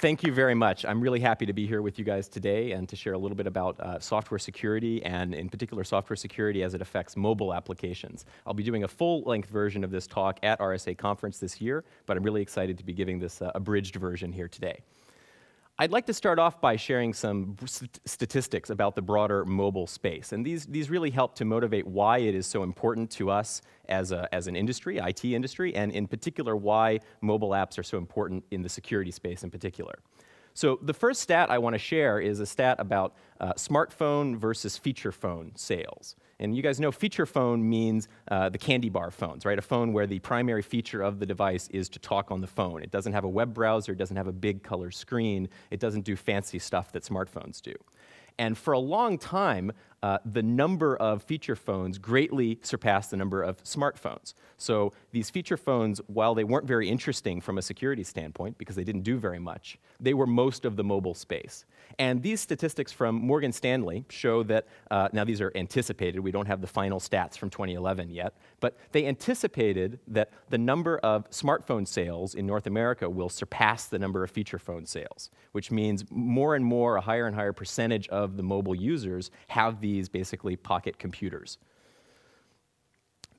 Thank you very much. I'm really happy to be here with you guys today and to share a little bit about software security, and in particular software security as it affects mobile applications. I'll be doing a full-length version of this talk at RSA Conference this year, but I'm really excited to be giving this abridged version here today. I'd like to start off by sharing some statistics about the broader mobile space. And these really help to motivate why it is so important to us as an industry, IT industry, and in particular why mobile apps are so important in the security space in particular. So the first stat I want to share is a stat about smartphone versus feature phone sales. And you guys know feature phone means the candy bar phones, right? A phone where the primary feature of the device is to talk on the phone. It doesn't have a web browser, it doesn't have a big color screen, it doesn't do fancy stuff that smartphones do. And for a long time, the number of feature phones greatly surpassed the number of smartphones. So these feature phones, while they weren't very interesting from a security standpoint because they didn't do very much, they were most of the mobile space. And these statistics from Morgan Stanley show that, now these are anticipated, we don't have the final stats from 2011 yet, but they anticipated that the number of smartphone sales in North America will surpass the number of feature phone sales, which means more and more, a higher and higher percentage of the mobile users have these basically pocket computers.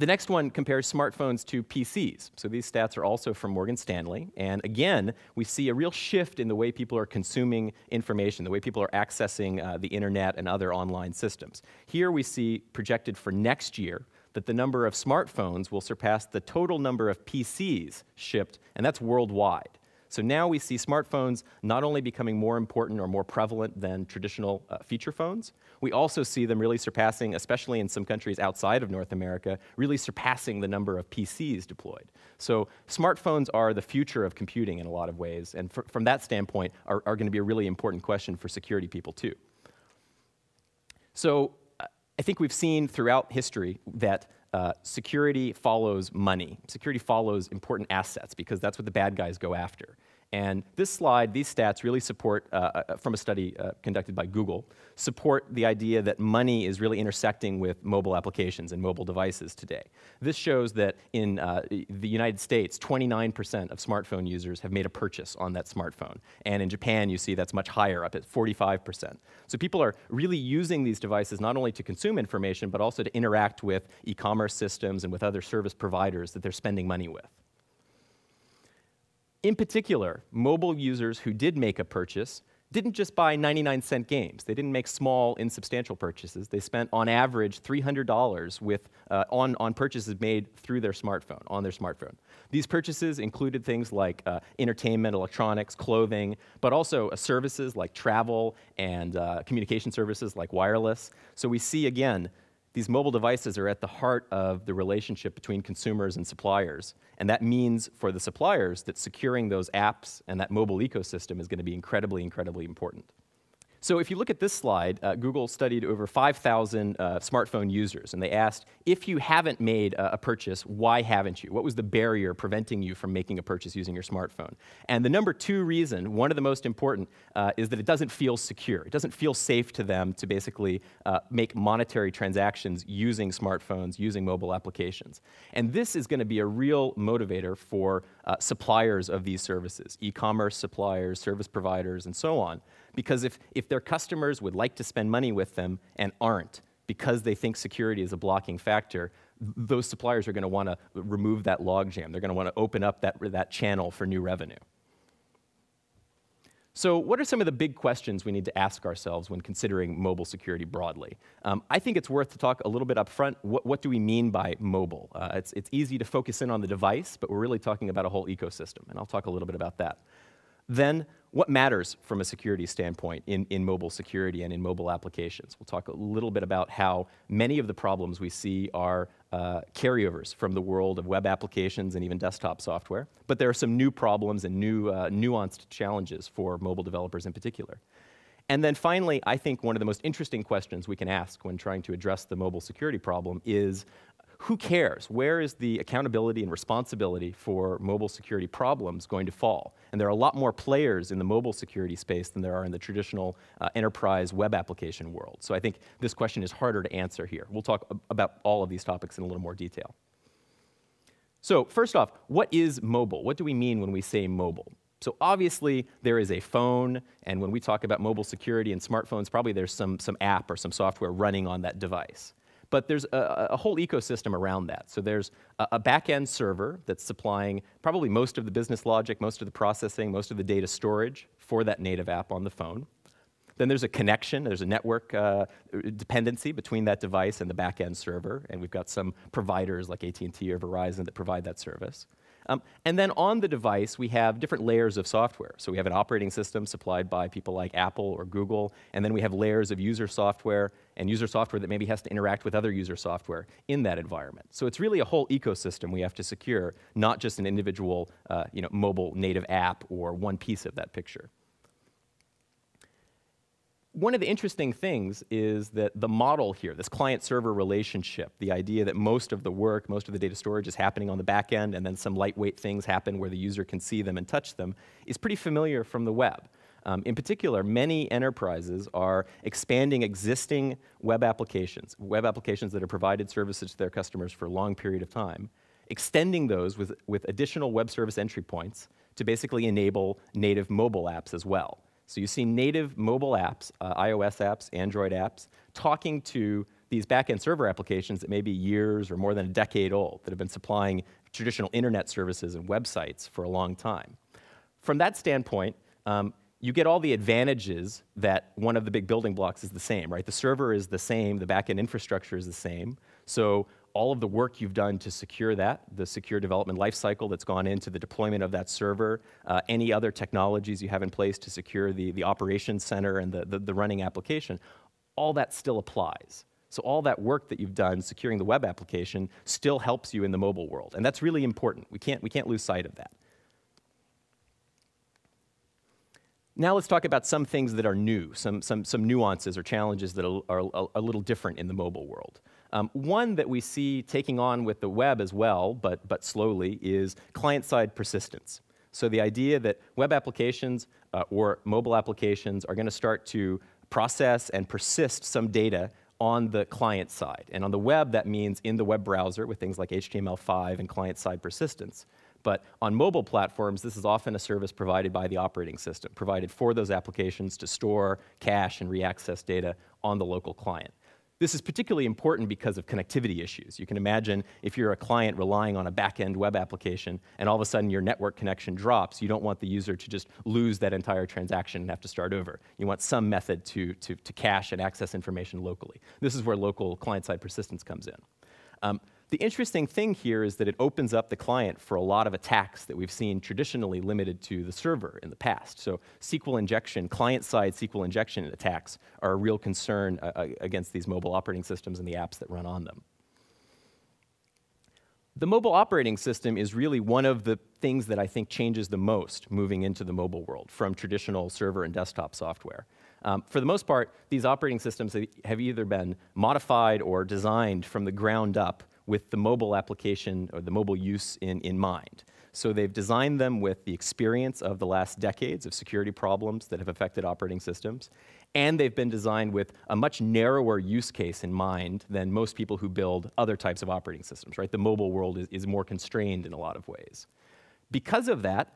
The next one compares smartphones to PCs. So these stats are also from Morgan Stanley. And again, we see a real shift in the way people are consuming information, the way people are accessing the internet and other online systems. Here we see projected for next year that the number of smartphones will surpass the total number of PCs shipped, and that's worldwide. So now we see smartphones not only becoming more important or more prevalent than traditional feature phones, we also see them really surpassing, especially in some countries outside of North America, really surpassing the number of PCs deployed. So smartphones are the future of computing in a lot of ways, and from that standpoint are going to be a really important question for security people too. So I think we've seen throughout history that security follows money. Security follows important assets because that's what the bad guys go after. And this slide, these stats really support, from a study conducted by Google, support the idea that money is really intersecting with mobile applications and mobile devices today. This shows that in the United States, 29% of smartphone users have made a purchase on that smartphone. And in Japan, you see that's much higher, up at 45%. So people are really using these devices not only to consume information, but also to interact with e-commerce systems and with other service providers that they're spending money with. In particular, mobile users who did make a purchase didn't just buy 99-cent games. They didn't make small, insubstantial purchases. They spent, on average, $300 on purchases made through their smartphone, on their smartphone. These purchases included things like entertainment, electronics, clothing, but also services like travel and communication services like wireless. So we see, again, these mobile devices are at the heart of the relationship between consumers and suppliers, and that means for the suppliers that securing those apps and that mobile ecosystem is going to be incredibly, incredibly important. So if you look at this slide, Google studied over 5,000 smartphone users, and they asked, if you haven't made a purchase, why haven't you? What was the barrier preventing you from making a purchase using your smartphone? And the number two reason, one of the most important, is that it doesn't feel secure. It doesn't feel safe to them to basically make monetary transactions using smartphones, using mobile applications. And this is going to be a real motivator for suppliers of these services, e-commerce suppliers, service providers, and so on. Because if their customers would like to spend money with them and aren't because they think security is a blocking factor, those suppliers are going to want to remove that logjam. They're going to want to open up that channel for new revenue. So what are some of the big questions we need to ask ourselves when considering mobile security broadly? I think it's worth to talk a little bit up front, what do we mean by mobile? It's easy to focus in on the device, but we're really talking about a whole ecosystem, and I'll talk a little bit about that. Then, what matters from a security standpoint in mobile security and in mobile applications? We'll talk a little bit about how many of the problems we see are carryovers from the world of web applications and even desktop software, but there are some new problems and new nuanced challenges for mobile developers in particular. And then finally, I think one of the most interesting questions we can ask when trying to address the mobile security problem is, who cares? Where is the accountability and responsibility for mobile security problems going to fall? And there are a lot more players in the mobile security space than there are in the traditional enterprise web application world. So I think this question is harder to answer here. We'll talk about all of these topics in a little more detail. So first off, what is mobile? What do we mean when we say mobile? So obviously there is a phone, and when we talk about mobile security and smartphones, probably there's some app or some software running on that device. But there's a whole ecosystem around that. So there's a back-end server that's supplying probably most of the business logic, most of the processing, most of the data storage for that native app on the phone. Then there's a connection, there's a network dependency between that device and the back-end server, and we've got some providers like AT&T or Verizon that provide that service. And then on the device, we have different layers of software. So we have an operating system supplied by people like Apple or Google, and then we have layers of user software and user software that maybe has to interact with other user software in that environment. So it's really a whole ecosystem we have to secure, not just an individual mobile native app or one piece of that picture. One of the interesting things is that the model here, this client-server relationship, the idea that most of the work, most of the data storage is happening on the back end, and then some lightweight things happen where the user can see them and touch them, is pretty familiar from the web. In particular, many enterprises are expanding existing web applications that have provided services to their customers for a long period of time, extending those with additional web service entry points to basically enable native mobile apps as well. So you see native mobile apps, iOS apps, Android apps, talking to these back-end server applications that may be years or more than a decade old that have been supplying traditional internet services and websites for a long time. From that standpoint, you get all the advantages that one of the big building blocks is the same, right? The server is the same, the back-end infrastructure is the same. So all of the work you've done to secure that, the secure development lifecycle that's gone into the deployment of that server, any other technologies you have in place to secure the operations center and the running application, all that still applies. So all that work that you've done securing the web application still helps you in the mobile world, and that's really important. We can't lose sight of that. Now let's talk about some things that are new, some nuances or challenges that are a little different in the mobile world. One that we see taking on with the web as well, but slowly, is client-side persistence. So the idea that web applications or mobile applications are going to start to process and persist some data on the client side. And on the web, that means in the web browser with things like HTML5 and client-side persistence. But on mobile platforms, this is often a service provided by the operating system, provided for those applications to store, cache, and reaccess data on the local client. This is particularly important because of connectivity issues. You can imagine if you're a client relying on a back-end web application and all of a sudden your network connection drops, you don't want the user to just lose that entire transaction and have to start over. You want some method to cache and access information locally. This is where local client-side persistence comes in. The interesting thing here is that it opens up the client for a lot of attacks that we've seen traditionally limited to the server in the past. So SQL injection, client-side SQL injection attacks are a real concern against these mobile operating systems and the apps that run on them. The mobile operating system is really one of the things that I think changes the most moving into the mobile world from traditional server and desktop software. For the most part, these operating systems have either been modified or designed from the ground up with the mobile application or the mobile use in mind. So they've designed them with the experience of the last decades of security problems that have affected operating systems, and they've been designed with a much narrower use case in mind than most people who build other types of operating systems, right? The mobile world is more constrained in a lot of ways. Because of that,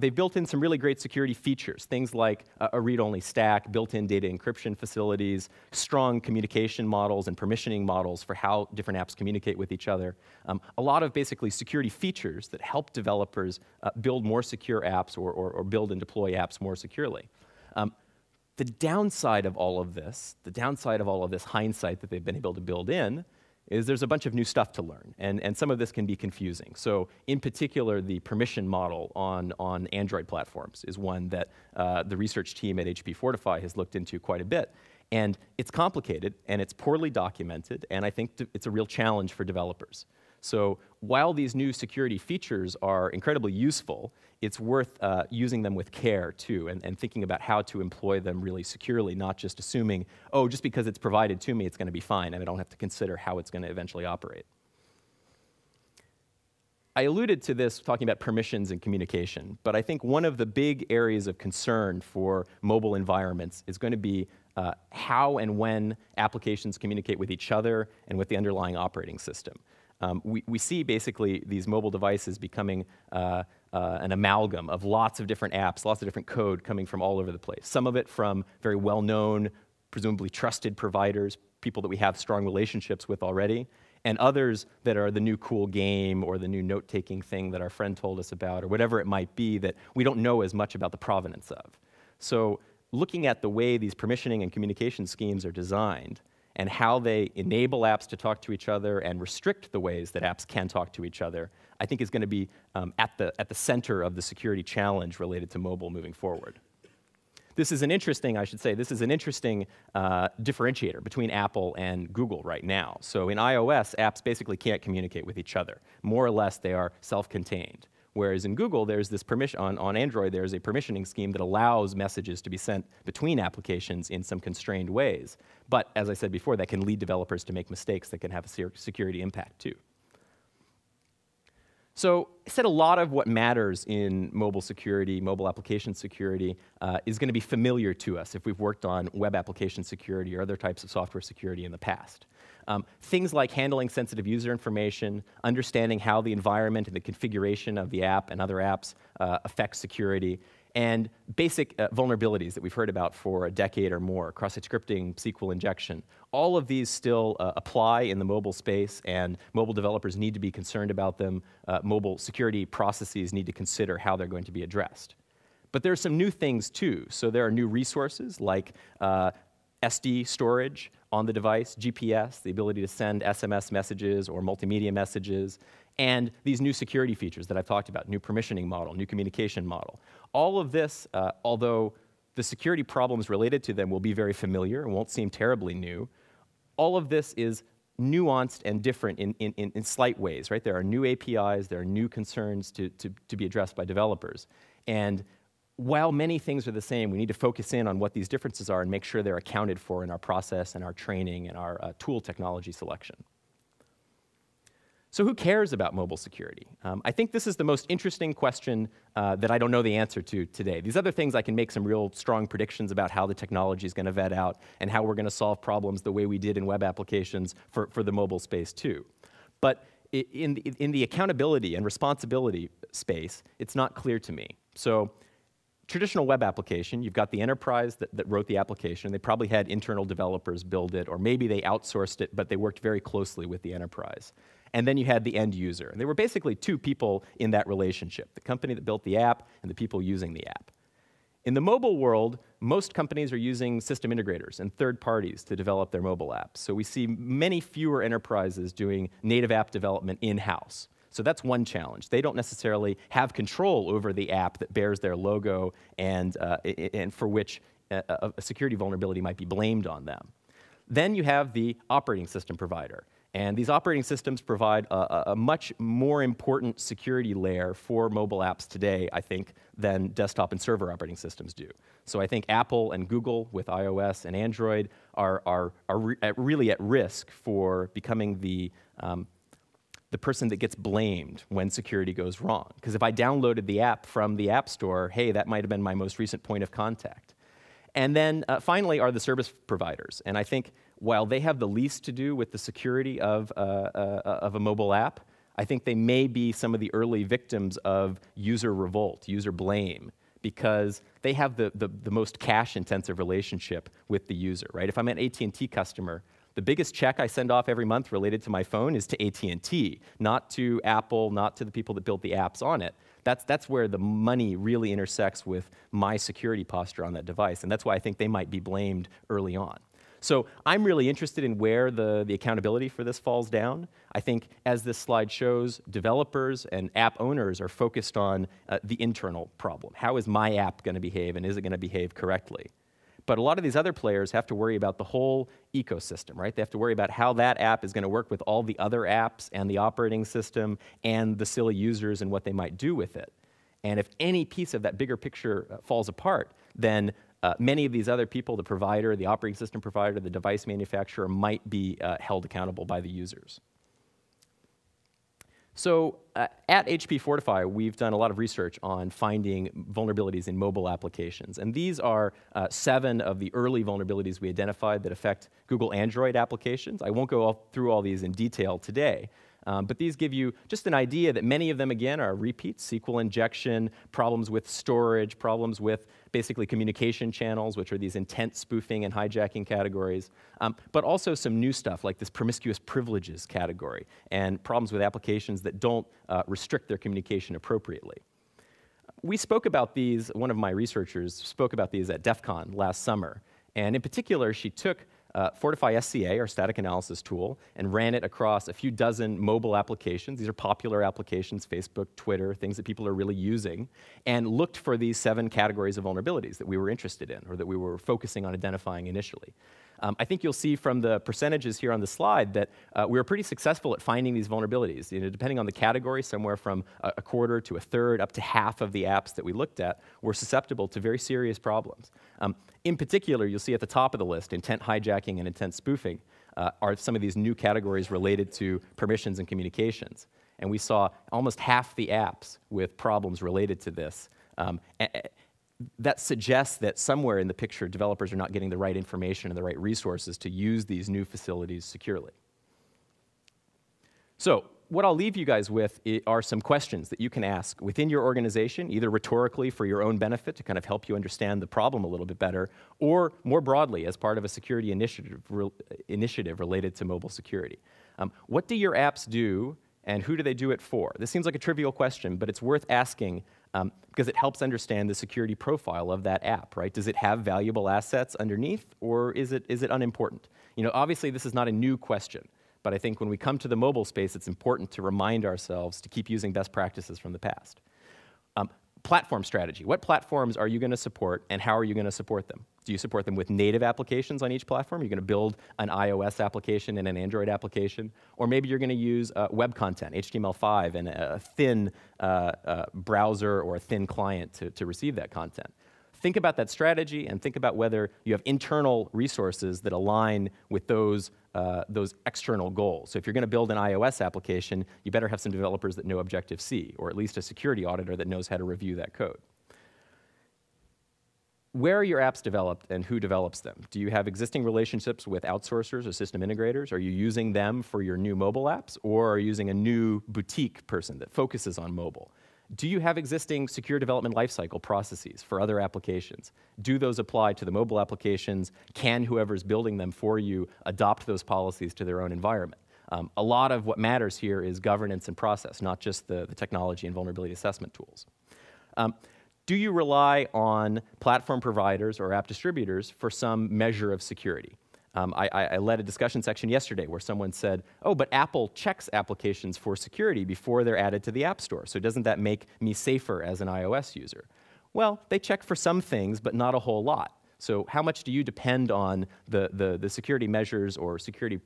they've built in some really great security features, things like a read-only stack, built-in data encryption facilities, strong communication models and permissioning models for how different apps communicate with each other. A lot of basically security features that help developers build more secure apps or build and deploy apps more securely. The downside of all of this, hindsight that they've been able to build in, is there's a bunch of new stuff to learn, and some of this can be confusing. So in particular, the permission model on Android platforms is one that the research team at HP Fortify has looked into quite a bit. And it's complicated, and it's poorly documented, and I think it's a real challenge for developers. So while these new security features are incredibly useful, it's worth using them with care, too, and thinking about how to employ them really securely, not just assuming, oh, just because it's provided to me, it's going to be fine, and I don't have to consider how it's going to eventually operate. I alluded to this talking about permissions and communication, but I think one of the big areas of concern for mobile environments is going to be how and when applications communicate with each other and with the underlying operating system. We see basically these mobile devices becoming an amalgam of lots of different apps, lots of different code coming from all over the place. Some of it from very well-known, presumably trusted providers, people that we have strong relationships with already, and others that are the new cool game or the new note-taking thing that our friend told us about or whatever it might be that we don't know as much about the provenance of. So looking at the way these permissioning and communication schemes are designed and how they enable apps to talk to each other and restrict the ways that apps can talk to each other, I think is going to be at the center of the security challenge related to mobile moving forward. This is an interesting, I should say, this is an interesting differentiator between Apple and Google right now. So in iOS, apps basically can't communicate with each other. More or less, they are self-contained. Whereas in Google, there's this permission, on Android, there's a permissioning scheme that allows messages to be sent between applications in some constrained ways. But as I said before, that can lead developers to make mistakes that can have a security impact too. So I said a lot of what matters in mobile security, mobile application security, is going to be familiar to us if we've worked on web application security or other types of software security in the past. Things like handling sensitive user information, understanding how the environment and the configuration of the app and other apps affect security, and basic vulnerabilities that we've heard about for a decade or more, cross-site scripting, SQL injection. All of these still apply in the mobile space, and mobile developers need to be concerned about them. Mobile security processes need to consider how they're going to be addressed. But there are some new things too. So there are new resources like SD storage on the device, GPS, the ability to send SMS messages or multimedia messages, and these new security features that I've talked about, new permissioning model, new communication model. All of this, although the security problems related to them will be very familiar and won't seem terribly new, all of this is nuanced and different in slight ways, right? There are new APIs, there are new concerns to be addressed by developers. And while many things are the same, we need to focus in on what these differences are and make sure they're accounted for in our process and our training and our tool technology selection. So who cares about mobile security? I think this is the most interesting question that I don't know the answer to today. These other things I can make some real strong predictions about how the technology is going to vet out and how we're going to solve problems the way we did in web applications for the mobile space too. But in the accountability and responsibility space, it's not clear to me. So traditional web application, you've got the enterprise that wrote the application. They probably had internal developers build it, or maybe they outsourced it, but they worked very closely with the enterprise. And then you had the end user. And there were basically two people in that relationship, the company that built the app and the people using the app. In the mobile world, most companies are using system integrators and third parties to develop their mobile apps. So we see many fewer enterprises doing native app development in-house. So that's one challenge. They don't necessarily have control over the app that bears their logo and for which a security vulnerability might be blamed on them. Then you have the operating system provider. And these operating systems provide a much more important security layer for mobile apps today, I think, than desktop and server operating systems do. So I think Apple and Google with iOS and Android are really at risk for becoming the person that gets blamed when security goes wrong. Because if I downloaded the app from the App Store, hey, that might have been my most recent point of contact. And then finally are the service providers. And I think while they have the least to do with the security of a mobile app, I think they may be some of the early victims of user revolt, user blame, because they have the most cash-intensive relationship with the user, right? If I'm an AT&T customer, the biggest check I send off every month related to my phone is to AT&T, not to Apple, not to the people that build the apps on it. That's where the money really intersects with my security posture on that device, and that's why I think they might be blamed early on. So I'm really interested in where the accountability for this falls down. I think, as this slide shows, developers and app owners are focused on the internal problem. How is my app going to behave, and is it going to behave correctly? But a lot of these other players have to worry about the whole ecosystem, right? They have to worry about how that app is going to work with all the other apps and the operating system and the silly users and what they might do with it. And if any piece of that bigger picture falls apart, then many of these other people, the provider, the operating system provider, the device manufacturer, might be held accountable by the users. So at HP Fortify, we've done a lot of research on finding vulnerabilities in mobile applications. And these are 7 of the early vulnerabilities we identified that affect Google Android applications. I won't go through all these in detail today, But these give you just an idea that many of them, again, are repeats, SQL injection, problems with storage, problems with basically communication channels, which are these intent spoofing and hijacking categories, but also some new stuff like this promiscuous privileges category and problems with applications that don't restrict their communication appropriately. We spoke about these, one of my researchers spoke about these at DEF CON last summer, and in particular she took Fortify SCA, our static analysis tool, and ran it across a few dozen mobile applications. These are popular applications, Facebook, Twitter, things that people are really using, and looked for these 7 categories of vulnerabilities that we were interested in or that we were focusing on identifying initially. I think you'll see from the percentages here on the slide that we were pretty successful at finding these vulnerabilities. You know, depending on the category, somewhere from a quarter to a third up to half of the apps that we looked at were susceptible to very serious problems. In particular, you'll see at the top of the list, intent hijacking and intent spoofing are some of these new categories related to permissions and communications. And we saw almost half the apps with problems related to this. That suggests that somewhere in the picture, developers are not getting the right information and the right resources to use these new facilities securely. So what I'll leave you guys with are some questions that you can ask within your organization, either rhetorically for your own benefit to kind of help you understand the problem a little bit better, or more broadly as part of a security initiative related to mobile security. What do your apps do, and who do they do it for? This seems like a trivial question, but it's worth asking because it helps understand the security profile of that app, right? Does it have valuable assets underneath, or is it unimportant? You know, obviously this is not a new question, but I think when we come to the mobile space, it's important to remind ourselves to keep using best practices from the past. Platform strategy. What platforms are you going to support, and how are you going to support them? Do you support them with native applications on each platform? You're going to build an iOS application and an Android application, or maybe you're going to use web content, HTML5, and a thin browser or a thin client to receive that content. Think about that strategy, and think about whether you have internal resources that align with those external goals. So if you're going to build an iOS application, you better have some developers that know Objective-C, or at least a security auditor that knows how to review that code. Where are your apps developed, and who develops them? Do you have existing relationships with outsourcers or system integrators? Are you using them for your new mobile apps, or are you using a new boutique person that focuses on mobile? Do you have existing secure development lifecycle processes for other applications? Do those apply to the mobile applications? Can whoever's building them for you adopt those policies to their own environment? A lot of what matters here is governance and process, not just the technology and vulnerability assessment tools. Do you rely on platform providers or app distributors for some measure of security? I led a discussion section yesterday where someone said, oh, but Apple checks applications for security before they're added to the App Store, so doesn't that make me safer as an iOS user? Well, they check for some things, but not a whole lot. So how much do you depend on the security measures or security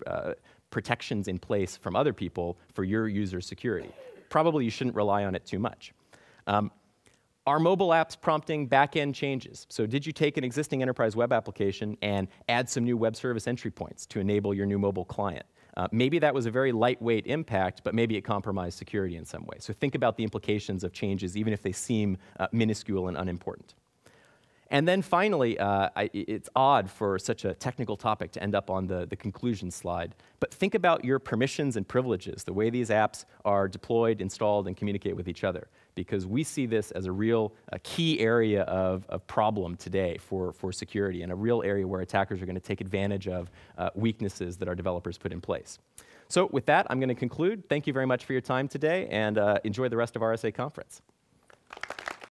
protections in place from other people for your user security? Probably you shouldn't rely on it too much. Are mobile apps prompting back-end changes? So did you take an existing enterprise web application and add some new web service entry points to enable your new mobile client? Maybe that was a very lightweight impact, but maybe it compromised security in some way. So think about the implications of changes, even if they seem minuscule and unimportant. And then finally, it's odd for such a technical topic to end up on the conclusion slide, but think about your permissions and privileges, the way these apps are deployed, installed, and communicate with each other, because we see this as a real key area of problem today for security, and a real area where attackers are going to take advantage of weaknesses that our developers put in place. So with that, I'm going to conclude. Thank you very much for your time today, and enjoy the rest of RSA Conference.